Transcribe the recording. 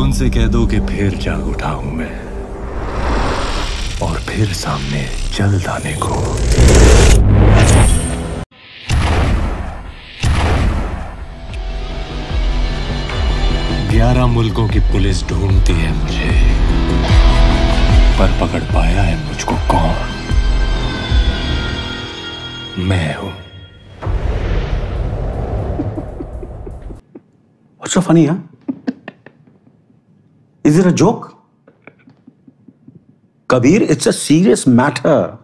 उनसे कह दो कि फिर जाग उठा हूं मैं और फिर सामने जल्द आने को। सारा मुल्कों की पुलिस ढूंढती है मुझे, पर पकड़ पाया है मुझको कौन? मैं हूं। What's so funny, huh? Is it a joke? Kabir, it's a serious matter.